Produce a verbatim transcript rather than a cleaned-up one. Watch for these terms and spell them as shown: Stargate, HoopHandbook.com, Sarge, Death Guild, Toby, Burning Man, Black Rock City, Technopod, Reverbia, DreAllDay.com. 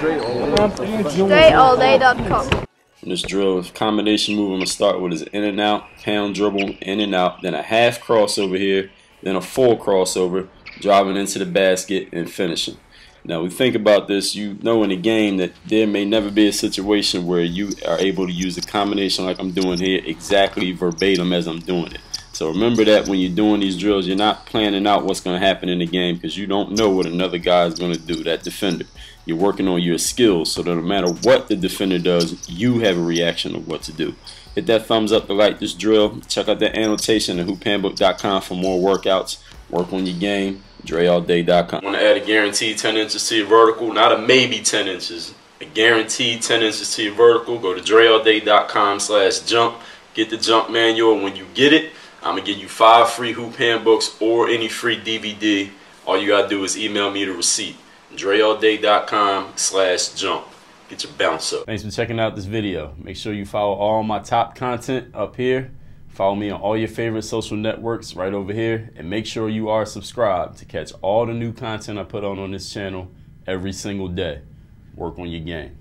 Dre All Day dot com. In this drill, if combination move, I'm going to start with is in and out, pound dribble, in and out, then a half crossover here, then a full crossover, driving into the basket and finishing. Now, we think about this, you know in the game that there may never be a situation where you are able to use the combination like I'm doing here exactly verbatim as I'm doing it. So remember that when you're doing these drills, you're not planning out what's going to happen in the game because you don't know what another guy is going to do, that defender. You're working on your skills so that no matter what the defender does, you have a reaction of what to do. Hit that thumbs up to like this drill. Check out that annotation at hoop handbook dot com for more workouts. Work on your game. Dre All Day dot com. I want to add a guaranteed ten inches to your vertical, not a maybe ten inches. A guaranteed ten inches to your vertical. Go to Dre All Day dot com slash jump. Get the jump manual. When you get it, I'm going to give you five free hoop handbooks or any free D V D. All you got to do is email me the receipt. Dre All Day dot com slash jump. Get your bounce up. Thanks for checking out this video. Make sure you follow all my top content up here. Follow me on all your favorite social networks right over here. And make sure you are subscribed to catch all the new content I put on on this channel every single day. Work on your game.